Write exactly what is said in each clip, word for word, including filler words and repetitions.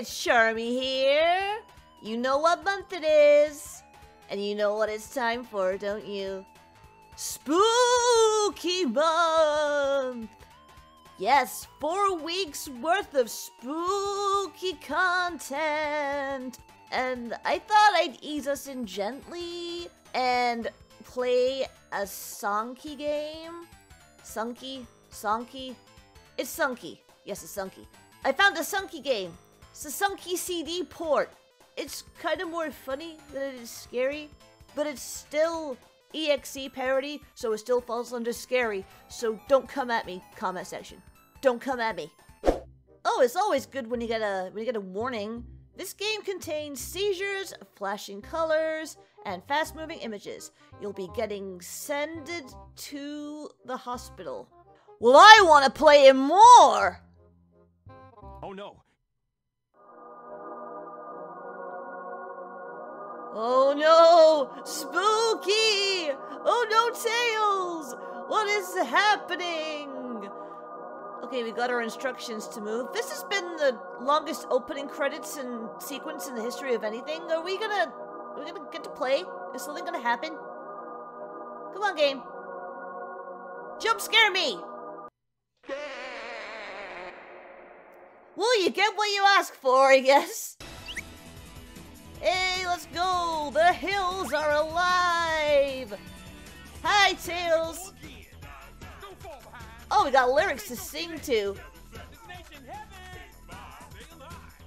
it's Charmy here. You know what month it is. And you know what it's time for, don't you? Spooky month! Yes, four weeks worth of spooky content! And I thought I'd ease us in gently and play a Sunky game. Sunky? Sunky? It's Sunky. Yes, it's Sunky. I found a Sunky game. It's a Sunky C D port. It's kind of more funny than it is scary, but it's still E X E parody, so it still falls under scary. So don't come at me, comment section. Don't come at me. Oh, it's always good when you get a when you get a warning. This game contains seizures, flashing colors, and fast-moving images. You'll be getting sent to the hospital. Well, I want to play it more. Oh no. Oh no! Spooky! Oh no, Tails! What is happening? Okay, we got our instructions to move. This has been the longest opening credits and sequence in the history of anything. Are we gonna... are we gonna get to play? Is something gonna happen? Come on, game. Jump scare me! Well, you get what you ask for, I guess. Hey, let's go! The hills are alive! Hi, Tails! Oh, we got lyrics to sing to.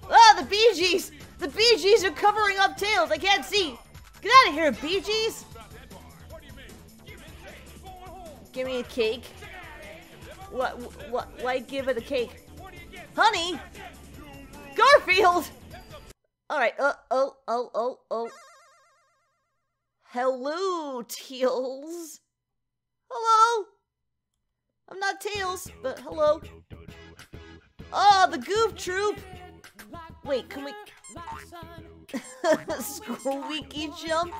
Ah, the Bee Gees! The Bee Gees are covering up Tails! I can't see! Get out of here, Bee Gees! Give me a cake. What, what, why give it a cake? Honey! Garfield! Alright, uh, oh, oh, oh, oh. Hello, Tails. Hello. I'm not Tails, but hello. Oh, the Goof Troop. Wait, can we... Squeaky jump?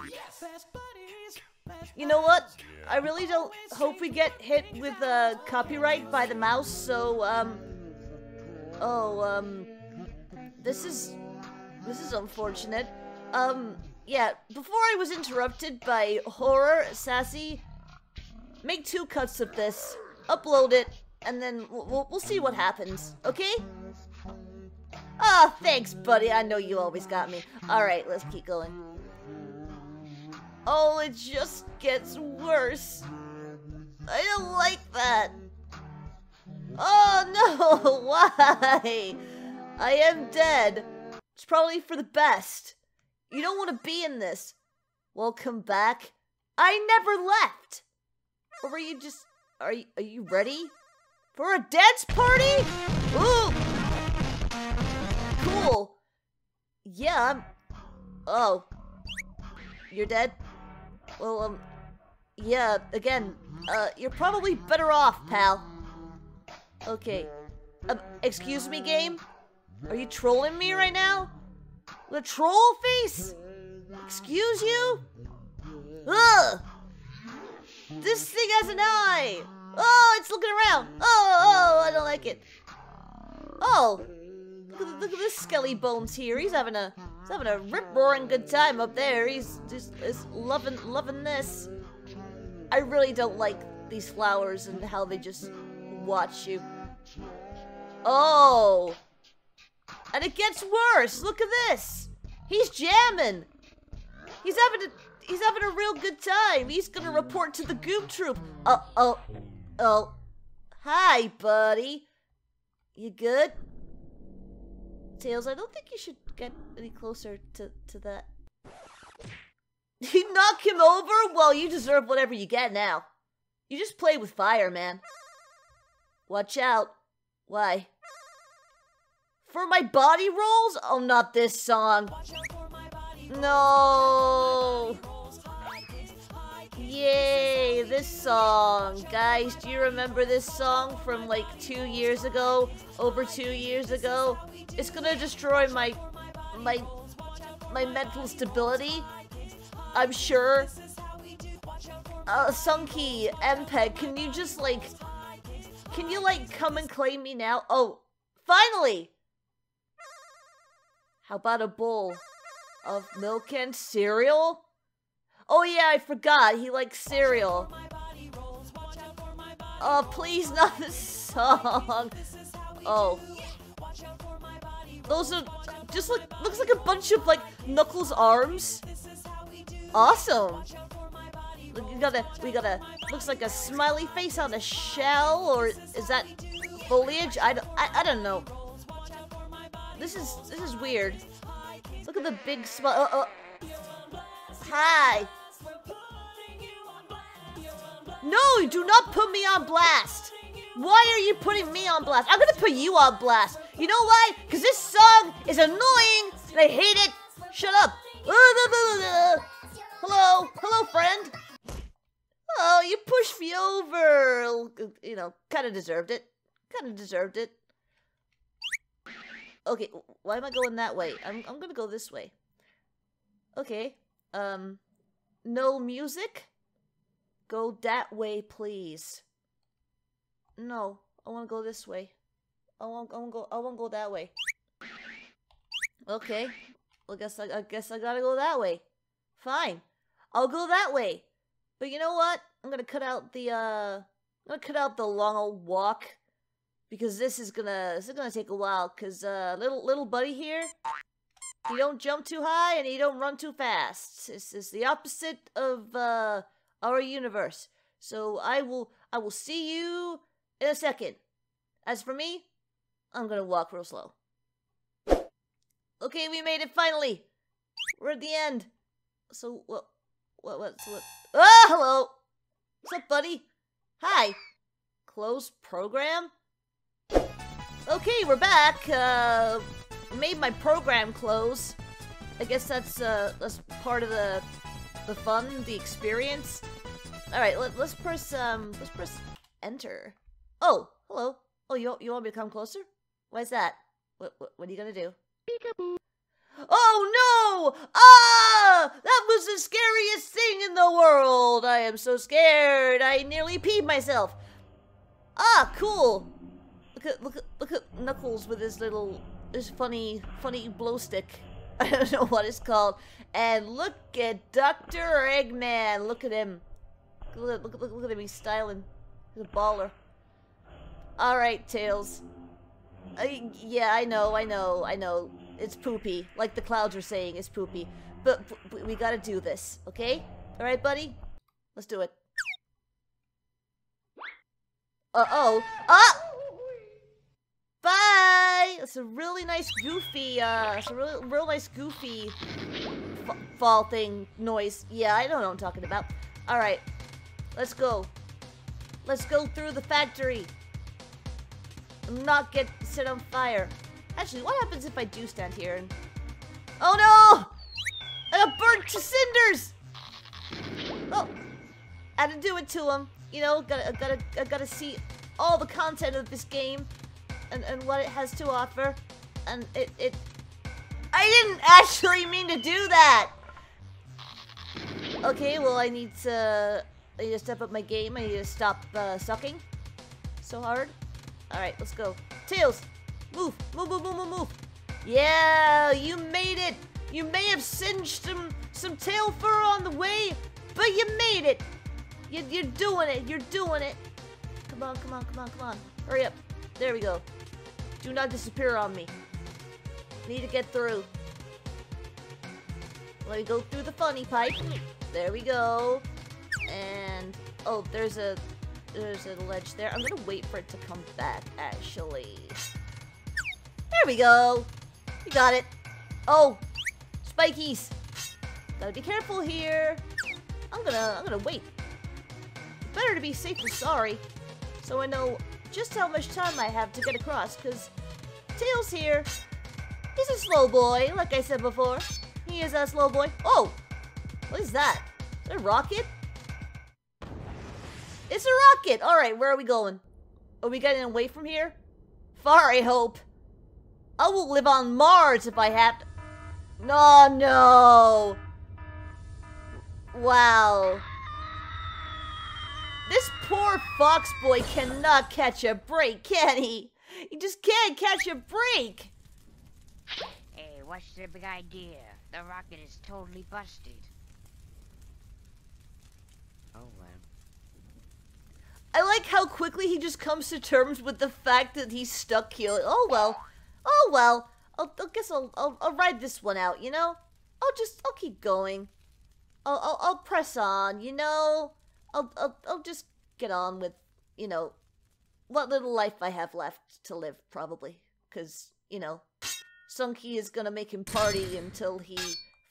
You know what? I really don't hope we get hit with a uh, copyright by the mouse, so, um... Oh, um... This is... This is unfortunate. Um, yeah, before I was interrupted by horror, sassy, make two cuts of this, upload it, and then we'll, we'll see what happens, okay? Ah, oh, thanks, buddy. I know you always got me. Alright, let's keep going. Oh, it just gets worse. I don't like that. Oh, no! Why? I am dead. It's probably for the best. You don't want to be in this. Welcome back. I never left. Or were you just... Are you, are you ready? For a dance party? Ooh. Cool. Yeah, I'm... Oh. You're dead? Well, um... yeah, again. Uh, you're probably better off, pal. Okay. Um, excuse me, game? Are you trolling me right now? The troll face? Excuse you? Ugh! This thing has an eye! Oh, it's looking around! Oh, oh, I don't like it. Oh! Look at, look at this skelly bones here. He's having a he's having a rip-roaring good time up there. He's just is loving loving this. I really don't like these flowers and how they just watch you. Oh! And it gets worse. Look at this. He's jamming. He's having a he's having a real good time. He's gonna report to the Goop Troop. Oh oh oh. Hi, buddy. You good? Tails, I don't think you should get any closer to to that. You knock him over? Well, you deserve whatever you get now. You just play with fire, man. Watch out. Why? For my body rolls? Oh, not this song. No. Yay, this song. Guys, do you remember this song from like two years ago? Over two years ago? It's gonna destroy my, my, my mental stability. I'm sure. Uh, Sunky, M P E G, can you just like, can you like come and claim me now? Oh, finally. How about a bowl of milk and cereal? Oh yeah, I forgot. He likes cereal. Oh, uh, please, not this song. Oh. Those are just look, looks like a bunch of like Knuckles arms. Awesome. Look, we got a, we got a, looks like a smiley face on a shell, or is that foliage? I don't, I, I don't know. This is, this is weird. Look at the big smile. Oh, oh. Hi. No, do not put me on blast. Why are you putting me on blast? I'm gonna put you on blast. You know why? Because this song is annoying and I hate it. Shut up. Hello, hello, friend. Oh, you pushed me over. You know, kind of deserved it. Kind of deserved it. Okay, why am I going that way? I'm, I'm gonna go this way. Okay, um, no music? Go that way, please. No, I wanna go this way. I won't, I won't go, I won't go that way. Okay, well, I guess I, I guess I gotta go that way. Fine, I'll go that way. But you know what? I'm gonna cut out the, uh, I'm gonna cut out the long old walk. Because this is gonna, this is gonna take a while, cause, uh, little, little buddy here, he don't jump too high and he don't run too fast. It's, it's the opposite of, uh, our universe. So I will, I will see you in a second. As for me, I'm gonna walk real slow. Okay, we made it finally! We're at the end. So, what, what, what, what? Oh, hello! What's up, buddy? Hi! Close program? Okay, we're back. Uh, made my program close. I guess that's uh, that's part of the the fun, the experience. All right, let, let's press um, let's press enter. Oh, hello. Oh, you you want me to come closer? Why's that? What, what what are you gonna do? Peekaboo. Oh no! Ah! That was the scariest thing in the world. I am so scared. I nearly peed myself. Ah, cool. Look at, look at, look at Knuckles with his little, his funny, funny blow stick. I don't know what it's called. And look at Doctor Eggman. Look at him. Look at, look, look, look at him. He's styling. He's a baller. All right, Tails. I, yeah, I know, I know, I know. It's poopy. Like the clouds are saying, it's poopy. But, but we gotta do this, okay? All right, buddy? Let's do it. Uh-oh. Ah! Bye! It's a really nice goofy, uh, it's a real, real nice goofy f fall thing noise. Yeah, I don't know what I'm talking about. Alright, let's go. Let's go through the factory. Not get set on fire. Actually, what happens if I do stand here and... Oh no! I got burnt to cinders! Oh! I had to do it to him. You know, gotta, gotta, I gotta see all the content of this game. And, and what it has to offer, and it, it... I didn't actually mean to do that! Okay, well I need to... I need to step up my game, I need to stop uh, sucking so hard. Alright, let's go. Tails! Move! Move, move, move, move, move! Yeah, you made it! You may have singed some, some tail fur on the way, but you made it! You, you're doing it, you're doing it! Come on, come on, come on, come on. Hurry up. There we go. Do not disappear on me. Need to get through. Let me go through the funny pipe. There we go. And oh, there's a there's a ledge there. I'm gonna wait for it to come back, actually. There we go. You got it. Oh, spikies. Gotta be careful here. I'm gonna I'm gonna wait. Better to be safe than sorry. So I know just how much time I have to get across, because Tails here, he's a slow boy, like I said before. He is a slow boy. Oh! What is that? Is that a rocket? It's a rocket! Alright, where are we going? Are we getting away from here? Far, I hope. I will live on Mars if I have to. No, no! Wow. This poor fox boy cannot catch a break, can he? He just can't catch a break! Hey, What's the big idea? The rocket is totally busted. Oh, well. I like how quickly he just comes to terms with the fact that he's stuck here. Oh, well. Oh, well. I'll, I guess I'll, I'll, I'll ride this one out, you know? I'll just, I'll keep going. I'll, I'll, I'll press on, you know? I'll, I'll, I'll just get on with, you know, what little life I have left to live, probably. Because, you know, Sunky is gonna make him party until he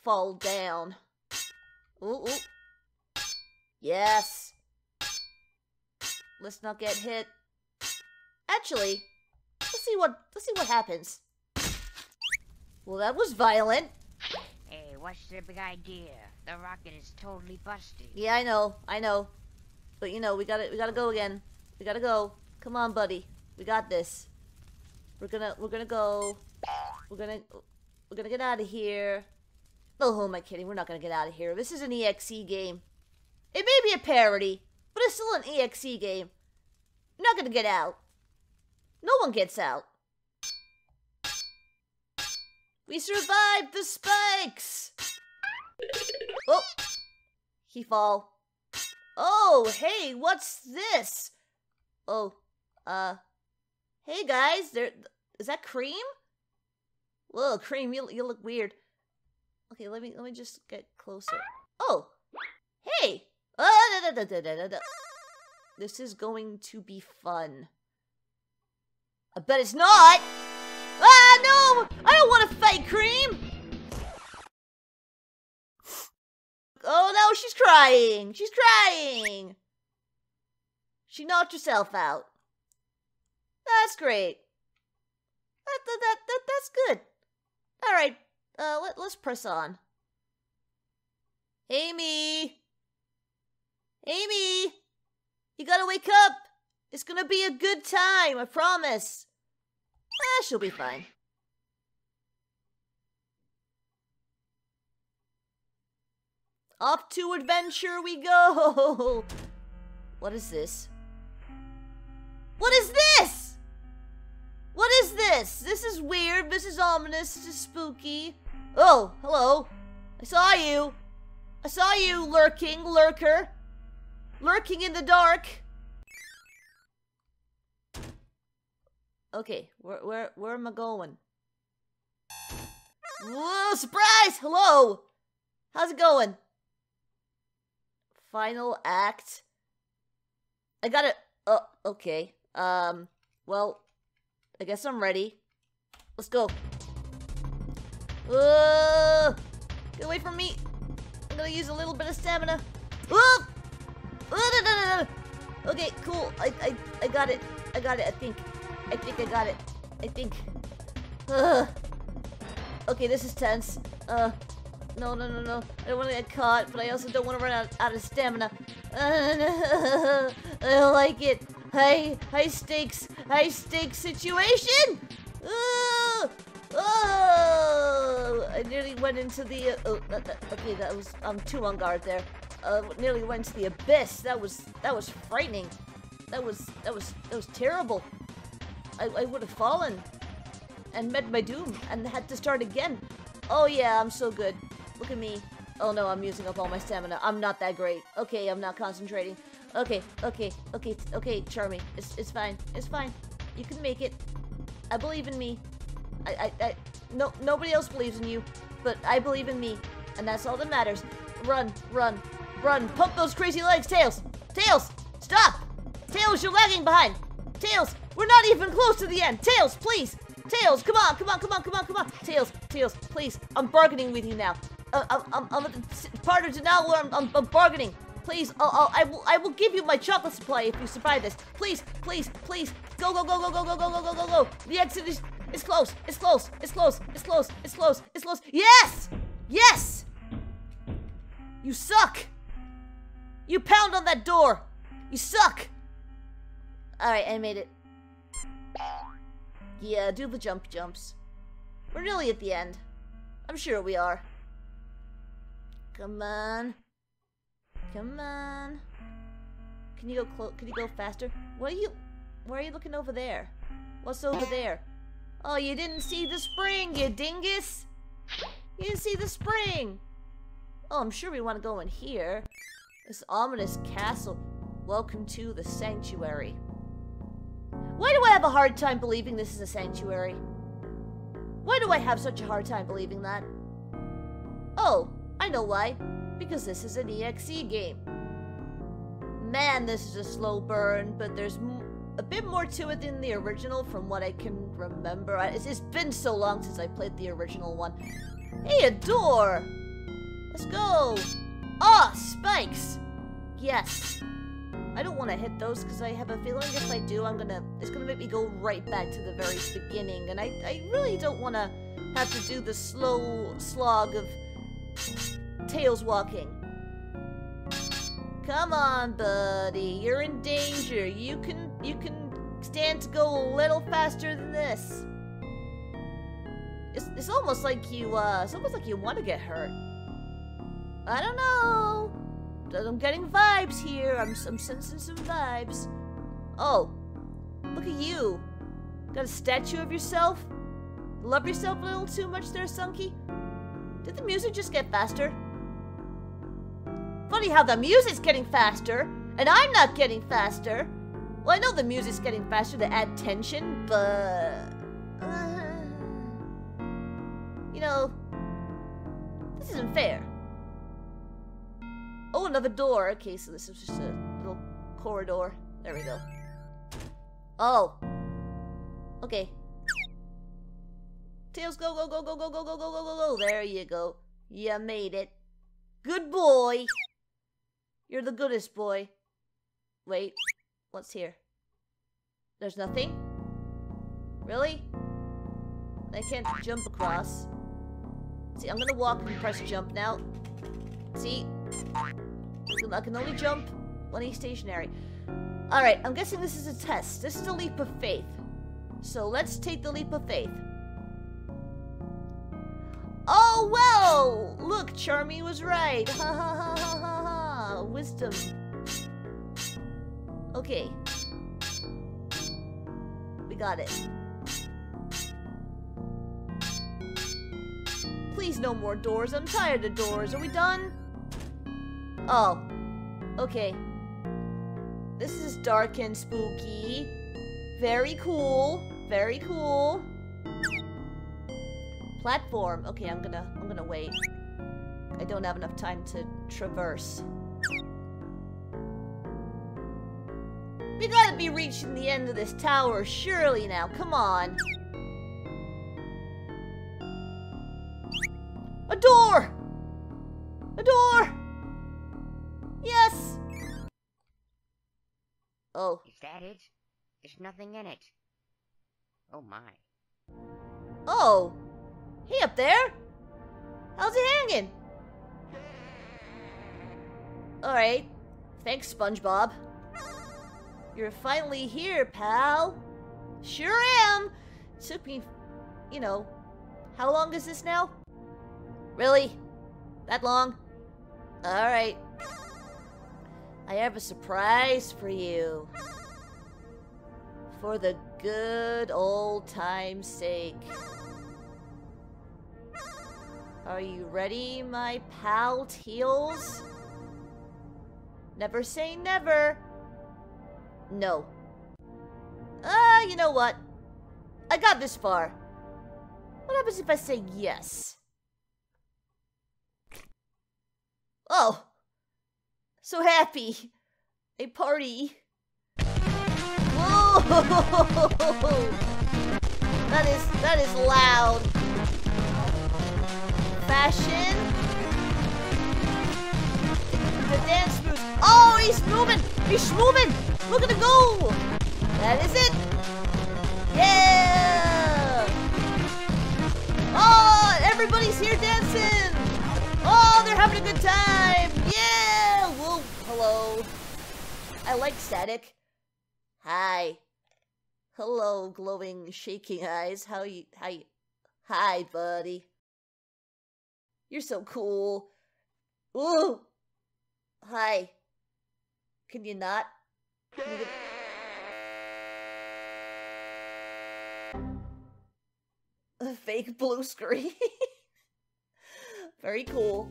fall down. Ooh, ooh. Yes. Let's not get hit. Actually, let's see what, let's see what happens. Well, that was violent. Hey, what's the big idea? The rocket is totally busted. Yeah, I know, I know. But you know, we gotta, we gotta go again. We gotta go. Come on, buddy. We got this. We're gonna, we're gonna go. We're gonna, we're gonna get out of here. Oh, who am I kidding? We're not gonna get out of here. This is an E X E game. It may be a parody, but it's still an E X E game. We're not gonna get out. No one gets out. We survived the spikes! Oh! He fall. Oh, hey, what's this? Oh, uh... Hey, guys, there... Is that cream? Whoa, cream, you, you look weird. Okay, let me let me just get closer. Oh! Hey! Oh, da, da, da, da, da, da. This is going to be fun. I bet it's not! Ah, no! I don't want to fight Cream! Oh, no, she's crying! She's crying! She knocked herself out. That's great. That, that, that, that, that's good. Alright, uh, let, let's press on. Amy! Amy! You gotta wake up! It's gonna be a good time, I promise! Ah, she'll be fine. Off to adventure we go! What is this? What is this?! What is this?! This is weird, this is ominous, this is spooky. Oh, hello. I saw you! I saw you lurking, lurker! Lurking in the dark! Okay, where, where, where am I going? Whoa, surprise! Hello! How's it going? Final act. I gotta, oh, okay. Um, well, I guess I'm ready. Let's go. Whoa! Get away from me! I'm gonna use a little bit of stamina. Whoa! Okay, cool. I, I, I got it. I got it, I think. I think I got it. I think. Ugh. Okay, this is tense. Uh, no, no, no, no. I don't want to get caught, but I also don't want to run out, out of stamina. Uh, I don't like it. High, high stakes, high stakes situation. Uh, oh! I nearly went into the. Uh, oh, that, that, okay, that was. I'm too on guard there. Uh, nearly went into the abyss. That was. That was frightening. That was. That was. That was terrible. I, I would have fallen and met my doom and had to start again. Oh yeah, I'm so good. Look at me. Oh no, I'm using up all my stamina. I'm not that great. Okay, I'm not concentrating. Okay, okay, okay, okay, Charmy. It's, it's fine. It's fine. You can make it. I believe in me. I, I, I, no, nobody else believes in you, but I believe in me. And that's all that matters. Run, run, run. Pump those crazy legs. Tails! Tails! Stop! Tails, you're lagging behind! Tails! We're not even close to the end! Tails, please! Tails, come on, come on, come on, come on, come on! Tails, Tails, please, I'm bargaining with you now. Uh, I'm, I'm, I'm at part of denial, I'm, I'm, I'm bargaining. Please, I'll, I'll, I will, I will give you my chocolate supply if you survive this. Please, please, please, go, go, go, go, go, go, go, go, go, go, go! The exit is, it's close, it's close, it's close, it's close, it's close, it's close. Yes! Yes! You suck! You pound on that door! You suck! Alright, I made it. Yeah, do the jump jumps. We're nearly at the end. I'm sure we are. Come on. Come on. Can you go close? Can you go faster? What are you... Why are you looking over there? What's over there? Oh, you didn't see the spring, you dingus! You can see the spring! Oh, I'm sure we want to go in here. This ominous castle. Welcome to the sanctuary. Why do I have a hard time believing this is a sanctuary? Why do I have such a hard time believing that? Oh, I know why. Because this is an E X E game. Man, this is a slow burn, but there's m a bit more to it than the original from what I can remember. I it's, it's been so long since I played the original one. Hey, a door! Let's go! Ah, spikes! Yes. I don't want to hit those because I have a feeling if I do, I'm gonna... It's gonna make me go right back to the very beginning. And I, I really don't want to have to do the slow slog of Tails walking. Come on, buddy. You're in danger. You can, you can stand to go a little faster than this. It's, it's almost like you, uh... It's almost like you want to get hurt. I don't know. I'm getting vibes here. I'm, I'm sensing some vibes. Oh, look at you. Got a statue of yourself? Love yourself a little too much there, Sunky? Did the music just get faster? Funny how the music's getting faster, and I'm not getting faster. Well, I know the music's getting faster to add tension, but... Uh, you know, this isn't fair. Oh, another door. Okay, so this is just a little corridor. There we go. Oh. Okay. Tails, go, go, go, go, go, go, go, go, go, go, go. There you go. You made it. Good boy. You're the goodest boy. Wait. What's here? There's nothing? Really? I can't jump across. See, I'm gonna walk and press jump now. See? I can only jump when he's stationary. Alright, I'm guessing this is a test. This is a leap of faith. So let's take the leap of faith. Oh, well! Look, Charmy was right. Ha ha ha ha ha ha. Wisdom. Okay. We got it. Please, no more doors. I'm tired of doors. Are we done? Oh, okay. This is dark and spooky. Very cool. Very cool. Platform. Okay, I'm gonna, I'm gonna wait. I don't have enough time to traverse. We gotta be reaching the end of this tower, surely now. Come on. A door. A door. Yes! Oh. Is that it? There's nothing in it. Oh my. Oh! He up there? How's he hanging? Alright. Thanks, SpongeBob. You're finally here, pal. Sure am! Took me, you know, how long is this now? Really? That long? Alright. I have a surprise for you. For the good old time's sake. Are you ready, my pal Tails? Never say never. No. Ah, uh, you know what? I got this far. What happens if I say yes? Oh! So happy! A party! Whoa! That is, that is loud! Fashion! The dance moves! Oh, he's moving! He's moving! Look at the goal! That is it! Yeah! Oh, everybody's here dancing! Oh, they're having a good time! Yeah! Hello. I like static. Hi. Hello, glowing, shaking eyes. How you? How you? Hi, buddy. You're so cool. Ooh. Hi. Can you not? Can you get... A fake blue screen. Very cool.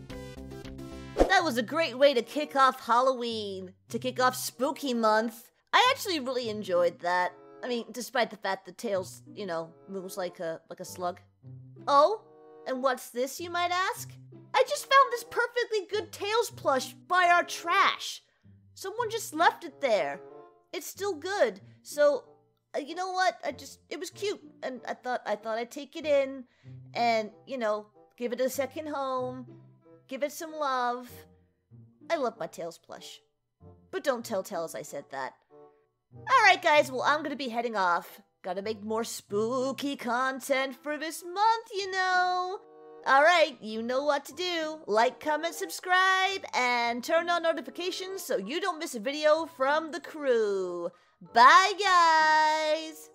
That was a great way to kick off Halloween, to kick off Spooky Month. I actually really enjoyed that. I mean, despite the fact that Tails, you know, moves like a like a slug. Oh, and what's this, you might ask? I just found this perfectly good Tails plush by our trash. Someone just left it there. It's still good. So, uh, you know what? I just it was cute, and I thought I thought I'd take it in, and you know, give it a second home, give it some love. I love my Tails plush, but don't tell Tails I said that. Alright guys, well I'm gonna be heading off. Gotta make more spooky content for this month, you know. Alright, you know what to do. Like, comment, subscribe, and turn on notifications so you don't miss a video from the crew. Bye guys!